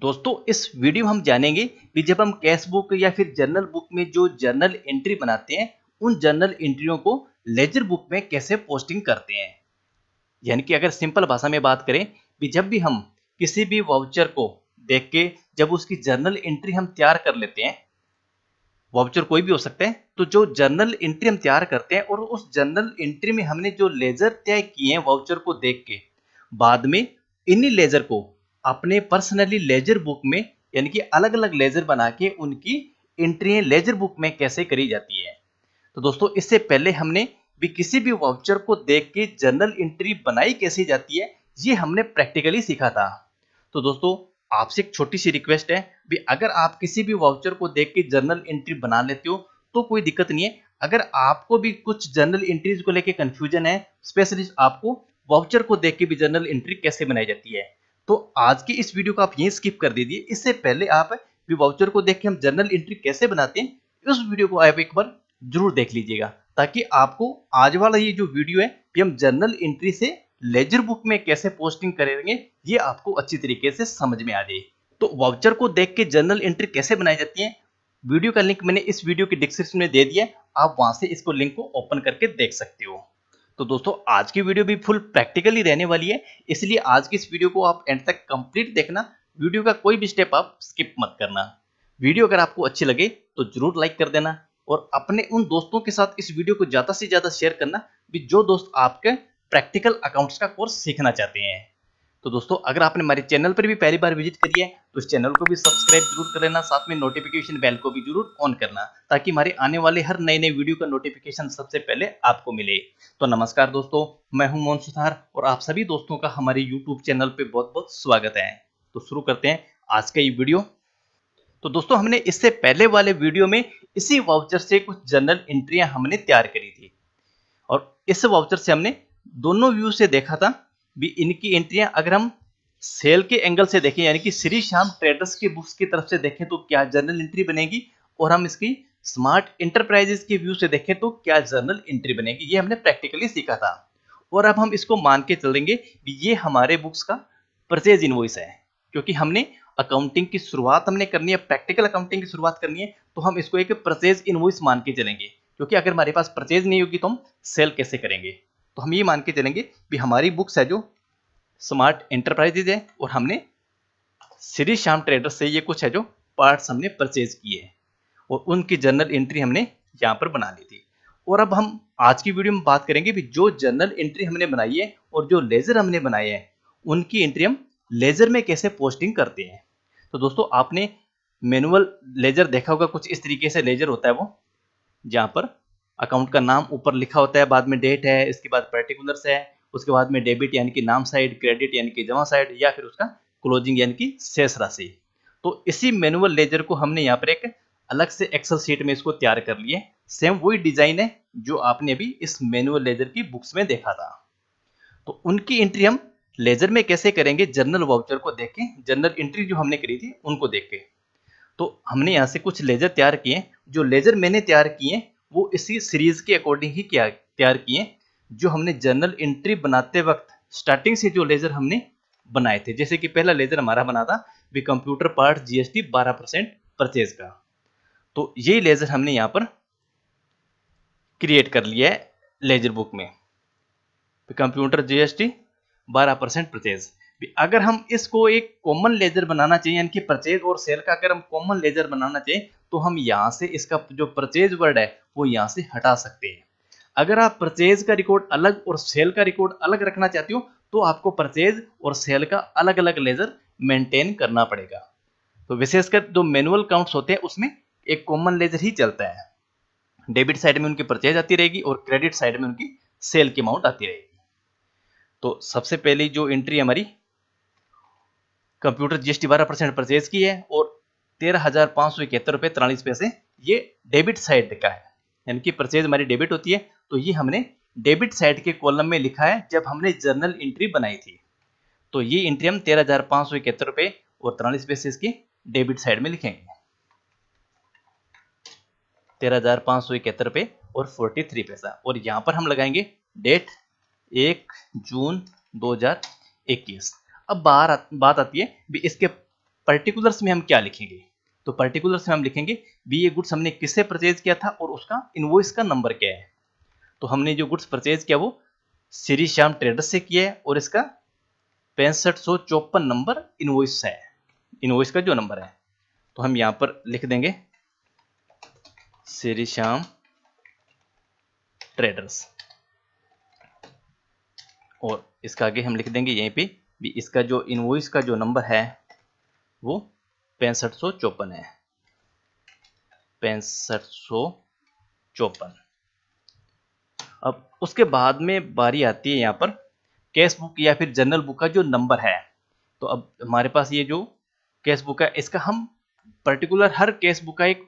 दोस्तों इस वीडियो में हम जानेंगे कि जब हम कैश बुक या फिर जर्नल बुक में जो जर्नल एंट्री बनाते हैं उन जर्नल एंट्रियों को लेजर बुक में कैसे पोस्टिंग करते हैं। यानी कि अगर सिंपल भाषा में बात करें कि जब भी हम किसी भी वाउचर को देख के जब उसकी जर्नल एंट्री हम तैयार कर लेते हैं, वाउचर कोई भी हो सकते हैं, तो जो जर्नल एंट्री हम तैयार करते हैं और उस जर्नल एंट्री में हमने जो लेजर तय किए हैं वाउचर को देख के, बाद में इन्हीं लेजर को अपने पर्सनली लेजर बुक में यानी कि अलग अलग लेजर बना के उनकी एंट्री लेजर बुक में कैसे करी जाती है। तो दोस्तों इससे पहले हमने भी किसी भी वाउचर को देख के जर्नल एंट्री बनाई कैसे जाती है ये हमने प्रैक्टिकली सीखा था। तो दोस्तों आपसे एक छोटी सी रिक्वेस्ट है भी अगर आप किसी भी वाउचर को देख के जर्नल एंट्री बना लेते हो तो कोई दिक्कत नहीं है। अगर आपको भी कुछ जर्नल एंट्रीज को लेकर कन्फ्यूजन है, स्पेशली आपको वाउचर को देख के भी जर्नल एंट्री कैसे बनाई जाती है, तो आज की इस वीडियो को आप यहीं स्किप कर दीजिए। इससे पहले आप भी वाउचर को देख के हम जर्नल एंट्री कैसे बनाते हैं उस वीडियो को आप एक बार जरूर देख लीजिएगा, ताकि आपको आज वाला ये जो वीडियो है कि हम जर्नल एंट्री से लेजर बुक में कैसे पोस्टिंग करेंगे ये आपको अच्छी तरीके से समझ में आ जाए। तो वाउचर को देख के जर्नल एंट्री कैसे बनाई जाती है, वीडियो का लिंक मैंने इस वीडियो के डिस्क्रिप्शन में दे दिया, आप वहाँ से इसको लिंक को ओपन करके देख सकते हो। तो दोस्तों आज की वीडियो भी फुल प्रैक्टिकली रहने वाली है, इसलिए आज की इस वीडियो को आप एंड तक कंप्लीट देखना, वीडियो का कोई भी स्टेप आप स्किप मत करना। वीडियो अगर आपको अच्छी लगे तो जरूर लाइक कर देना और अपने उन दोस्तों के साथ इस वीडियो को ज़्यादा से ज़्यादा शेयर करना भी जो दोस्त आपके प्रैक्टिकल अकाउंट्स का कोर्स सीखना चाहते हैं। तो दोस्तों अगर आपने हमारे चैनल पर भी पहली बार विजिट करी है तो इस चैनल को भी सब्सक्राइब जरूर कर लेना, साथ में नोटिफिकेशन बेल को भी जरूर ऑन करना ताकि हमारे आने वाले हर नए नए वीडियो का नोटिफिकेशन सबसे पहले आपको मिले। तो नमस्कार दोस्तों, मैं हूं मोहन सुथार और आप सभी दोस्तों का हमारे यूट्यूब चैनल पर बहुत बहुत स्वागत है। तो शुरू करते हैं आज का ये वीडियो। तो दोस्तों हमने इससे पहले वाले वीडियो में इसी वाउचर से कुछ जर्नल एंट्रियाँ हमने तैयार करी थी और इस वाउचर से हमने दोनों व्यू से देखा था भी इनकी एंट्रियां अगर हम सेल के एंगल से देखें यानी कि श्री श्याम ट्रेडर्स की बुक्स की तरफ से देखें तो क्या जर्नल एंट्री बनेगी, और हम इसकी स्मार्ट एंटरप्राइजेस के व्यू से देखें तो क्या जर्नल एंट्री बनेगी, ये हमने प्रैक्टिकली सीखा था। और अब हम इसको मान के चलेंगे भी ये हमारे बुक्स का परचेज इनवॉइस है, क्योंकि हमने अकाउंटिंग की शुरुआत हमने करनी है, प्रैक्टिकल अकाउंटिंग की शुरुआत करनी है, तो हम इसको एक परचेज इनवॉइस मान के चलेंगे, क्योंकि अगर हमारे पास परचेज नहीं होगी तो हम सेल कैसे करेंगे। तो हम ये मान के चलेंगे भी हमारी बुक्स है जो स्मार्ट एंटरप्राइजेज है और हमने श्री श्याम ट्रेडर्स से ये कुछ है जो पार्ट्स हमने परचेज किए हैं और उनकी जर्नल एंट्री हमने यहाँ पर बना ली थी। और अब हम आज की वीडियो में बात करेंगे भी जो जर्नल एंट्री हमने बनाई है और जो लेजर हमने बनाए हैं उनकी एंट्री हम लेजर में कैसे पोस्टिंग करते हैं। तो दोस्तों आपने मैनुअल लेजर देखा होगा, कुछ इस तरीके से लेजर होता है वो, जहाँ पर अकाउंट का नाम ऊपर लिखा होता है, बाद में डेट है, इसके बाद पर्टिकुलर्स है, उसके बाद में डेबिट यानी कि नाम साइड, क्रेडिट यानी कि जमा साइड, या फिर उसका क्लोजिंग यानी कि शेष राशि। तो इसी मैनुअल लेजर को हमने यहाँ पर एक अलग से एक्सेल शीट में इसको तैयार कर लिए, सेम वही डिजाइन है जो आपने अभी इस मैनुअल लेजर की बुक्स में देखा था। तो उनकी एंट्री हम लेजर में कैसे करेंगे जर्नल वाउचर को देख के, जर्नल एंट्री जो हमने करी थी उनको देख के। तो हमने यहाँ से कुछ लेजर तैयार किए, जो लेजर मैंने तैयार किए वो इसी सीरीज के अकॉर्डिंग ही तैयार किए जो हमने जर्नल एंट्री बनाते वक्त स्टार्टिंग से जो लेजर हमने बनाए थे। जैसे कि पहला लेजर हमारा बना था भी कंप्यूटर पार्ट जीएसटी 12% परचेज का, तो ये लेजर हमने यहाँ पर क्रिएट कर लिया है लेजर बुक में, कंप्यूटर जीएसटी 12% परचेज। अगर हम इसको एक कॉमन लेजर बनाना चाहिए यानी कि परचेज और सेल का अगर हम कॉमन लेजर बनाना चाहिए तो हम यहाँ से इसका जो परचेज वर्ड है वो यहाँ से हटा सकते हैं। अगर आप परचेज का रिकॉर्ड अलग और सेल का रिकॉर्ड अलग रखना चाहते हो तो आपको परचेज और सेल का अलग अलग लेजर मेंटेन करना पड़ेगा। तो विशेषकर जो मैनुअल काउंट्स होते हैं उसमें एक कॉमन लेजर ही चलता है, डेबिट साइड में उनकी परचेज आती रहेगी और क्रेडिट साइड में उनकी सेल की अमाउंट आती रहेगी। तो सबसे पहले जो एंट्री हमारी कंप्यूटर जीएसटी 12% परचेज की है और 13,571.43 रुपये ये डेबिट साइड का है, यानी कि परचेज हमारी डेबिट होती है, तो ये हमने डेबिट साइड के कॉलम में लिखा है जब हमने जर्नल एंट्री बनाई थी। तो ये एंट्री हम 13,571.43 रुपये इसकी डेबिट साइड में लिखेंगे, 13,571.43 रुपये। और यहाँ पर हम लगाएंगे डेट 1 जून 2021। अब बात आती है भी इसके पर्टिकुलर्स में हम क्या लिखेंगे, तो पर्टिकुलर्स में हम लिखेंगे भी ये गुड्स हमने किससे परचेज किया था और उसका इनवॉइस का नंबर क्या है। तो हमने जो गुड्स परचेज किया वो श्री श्याम ट्रेडर्स से किया है और इसका 6554 नंबर इनवॉइस है, इनवॉइस का जो नंबर है। तो हम यहाँ पर लिख देंगे श्री श्याम ट्रेडर्स और इसका आगे हम लिख देंगे यहीं पे भी इसका जो इनवॉइस का जो नंबर है वो 6554 है, 6554। अब उसके बाद में बारी आती है यहाँ पर कैश बुक या फिर जर्नल बुक का जो नंबर है। तो अब हमारे पास ये जो कैश बुक है इसका हम पर्टिकुलर हर कैश बुक का एक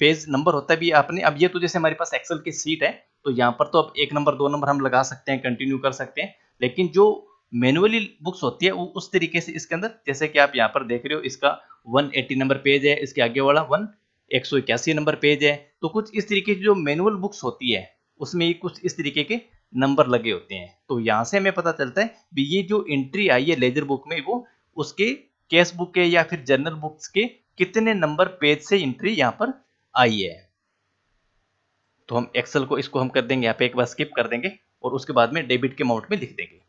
पेज नंबर होता है भी आपने। अब ये तो जैसे हमारे पास एक्सेल की शीट है तो यहाँ पर तो अब 1 नंबर 2 नंबर हम लगा सकते हैं, कंटिन्यू कर सकते हैं, लेकिन जो मैनुअली बुक्स होती है वो उस तरीके से इसके अंदर, जैसे कि आप यहाँ पर देख रहे हो इसका 180 नंबर पेज है, इसके आगे वाला 181 नंबर पेज है। तो कुछ इस तरीके की जो मैनुअल बुक्स होती है उसमें कुछ इस तरीके के नंबर लगे होते हैं। तो यहाँ से हमें पता चलता है भी ये जो एंट्री आई है लेजर बुक में वो उसके कैश बुक के या फिर जर्नल बुक्स के कितने नंबर पेज से एंट्री यहाँ पर आई है। तो हम एक्सेल को इसको हम कर देंगे यहाँ पे एक बार स्किप कर देंगे और उसके बाद में डेबिट के अमाउंट में लिख देंगे।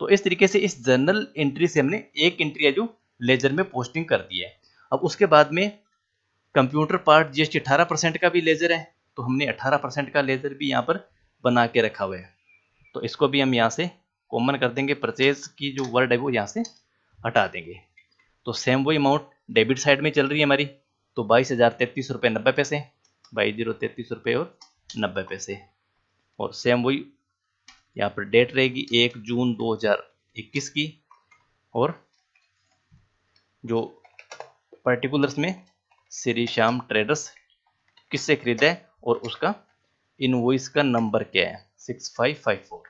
तो इस तरीके से इस जर्नल एंट्री से हमने एक एंट्री है जो लेजर में पोस्टिंग कर दी है। अब उसके बाद में कंप्यूटर पार्ट जीएसटी 18% का भी लेजर है तो हमने 18% का लेजर भी यहाँ पर बना के रखा हुआ है। तो इसको भी हम यहाँ से कॉमन कर देंगे, परचेज की जो वर्ड है वो यहाँ से हटा देंगे। तो सेम वही अमाउंट डेबिट साइड में चल रही है हमारी, तो 22,033 रुपये 90 पैसे, 22,033 रुपये और 90 पैसे। और सेम वही यहाँ पर डेट रहेगी 1 जून 2021 की। और जो पर्टिकुलर्स में श्री श्याम ट्रेडर्स किससे खरीदा है और उसका इनवॉइस का नंबर क्या है 6554।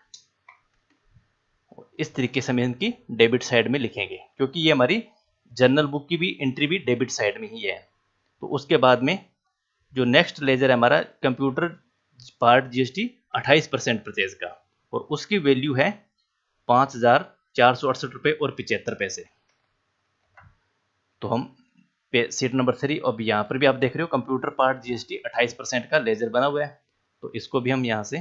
इस तरीके से हम इनकी डेबिट साइड में लिखेंगे क्योंकि ये हमारी जर्नल बुक की भी एंट्री भी डेबिट साइड में ही है। तो उसके बाद में जो नेक्स्ट लेजर है हमारा कंप्यूटर पार्ट जीएसटी 28% परचेज का और उसकी वैल्यू है 5,468 रुपये और 75 पैसे। तो हम सीट नंबर 3 और यहाँ पर भी आप देख रहे हो कंप्यूटर पार्ट जीएसटी 28% का लेजर बना हुआ है। तो इसको भी हम यहाँ से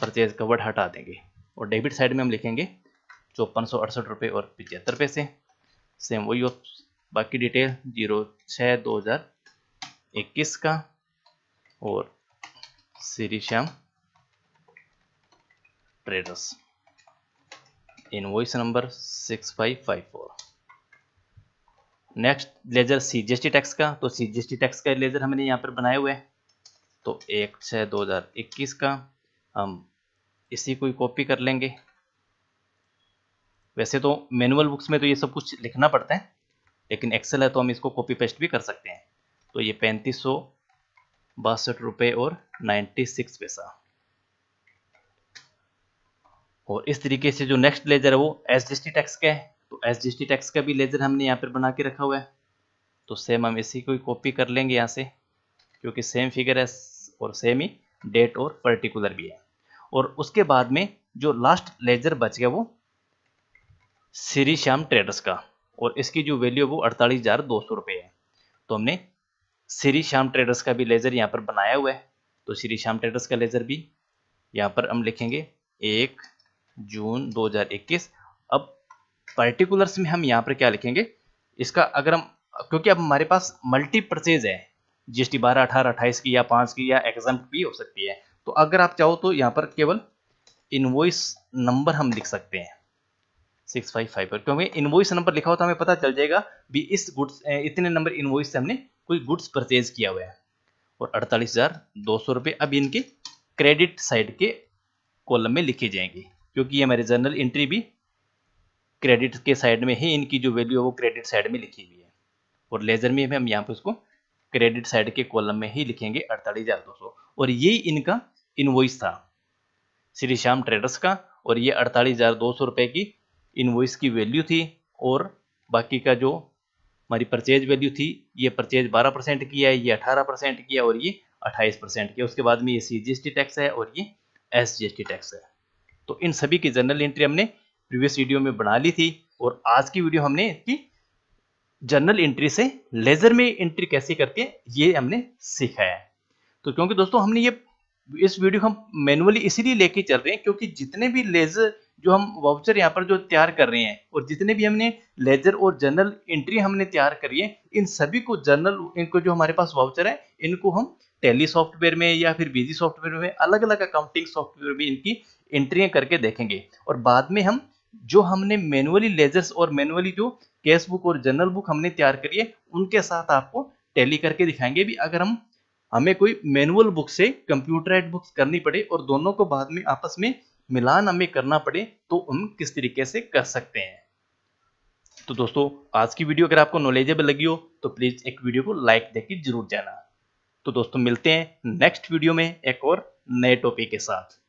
परचेज का वर्ड हटा देंगे और डेबिट साइड में हम लिखेंगे 5468 रुपये और 75 पैसे। सेम वही और बाकी डिटेल 06/2021 का और Shri Shyam traders invoice number 6554। Next ledger CGST tax का, तो सीजीएसटी टैक्स का लेजर हमने यहाँ पर बनाए हुए हैं तो 1/6/2021 का हम इसी को ही कॉपी कर लेंगे। वैसे तो मैनुअल बुक्स में तो ये सब कुछ लिखना पड़ता है लेकिन एक्सेल है तो हम इसको कॉपी पेस्ट भी कर सकते हैं। तो ये 3562 रुपये और 96 पैसा। और इस तरीके से जो नेक्स्ट लेजर है वो एसजीएसटी टैक्स का है तो एसजीएसटी टैक्स का भी लेजर हमने यहाँ पर बना के रखा हुआ है। तो सेम हम इसी को ही कॉपी कर लेंगे यहाँ से क्योंकि सेम फिगर है और सेम ही डेट और पर्टिकुलर भी है। और उसके बाद में जो लास्ट लेजर बच गया वो श्री श्याम ट्रेडर्स का और इसकी जो वैल्यू वो 48,200 रुपये है। तो हमने श्री श्याम ट्रेडर्स का भी लेजर यहाँ पर बनाया हुआ है। तो श्री श्याम ट्रेडर्स का लेजर भी यहाँ पर हम लिखेंगे 1 जून 2021। अब पर्टिकुलर्स में हम यहाँ पर क्या लिखेंगे इसका, अगर हम क्योंकि अब हमारे पास मल्टी परचेज है जीएसटी 12, 18, 28 की या 5 की या एग्जाम्प्ट भी हो सकती है। तो अगर आप चाहो तो यहाँ पर केवल इनवॉइस नंबर हम लिख सकते हैं 655 पर, क्योंकि इनवॉइस नंबर लिखा हो तो हमें पता चल जाएगा भी इस गुड्स इतने नंबर इनवॉइस से हमने कोई गुड्स परचेज किया हुआ है। और 48,200 रुपये अब इनके क्रेडिट साइड के कॉलम में लिखे जाएंगे क्योंकि ये हमारी जर्नल एंट्री भी क्रेडिट के साइड में ही इनकी जो वैल्यू है वो क्रेडिट साइड में लिखी हुई है और लेजर में हम यहाँ पर उसको क्रेडिट साइड के कॉलम में ही लिखेंगे 48,200। और यही इनका इनवॉइस था श्री श्याम ट्रेडर्स का और ये 48,200 रुपये की इनवॉइस की वैल्यू थी और बाकी का जो हमारी परचेज वैल्यू थी ये परचेज 12% की है, ये 18% की है और ये 28% की है। उसके बाद में ये सीजीएसटी टैक्स है और ये एसजीएसटी टैक्स है। तो इन सभी की जर्नल एंट्री हमने प्रीवियस वीडियो में बना ली थी और आज की वीडियो हमने इसकी जर्नल एंट्री से लेजर में एंट्री कैसे करते हैं ये हमने सीखा है। तो क्योंकि दोस्तों हमने ये इस वीडियो को हम मैनुअली इसीलिए लेके चल रहे हैं क्योंकि जितने भी लेजर जो हम वाउचर यहाँ पर जो तैयार कर रहे हैं और जितने भी हमने लेजर और जर्नल एंट्री हमने तैयार करी है, इन सभी को जर्नल इनको जो हमारे पास वाउचर है इनको हम टैली सॉफ्टवेयर में या फिर बिजी सॉफ्टवेयर में अलग अलग अकाउंटिंग सॉफ्टवेयर में इनकी एंट्रियाँ करके देखेंगे। और बाद में हम जो हमने मैनुअली लेजर्स और मैनुअली जो कैश बुक और जर्नल बुक हमने तैयार करी है उनके साथ आपको टैली करके दिखाएंगे भी। अगर हमें कोई मैनुअल बुक से कंप्यूटराइज्ड बुक्स करनी पड़े और दोनों को बाद में आपस में मिलान हमें करना पड़े तो हम किस तरीके से कर सकते हैं। तो दोस्तों आज की वीडियो अगर आपको नॉलेजेबल लगी हो तो प्लीज एक वीडियो को लाइक देके जरूर जाना। तो दोस्तों मिलते हैं नेक्स्ट वीडियो में एक और नए टॉपिक के साथ।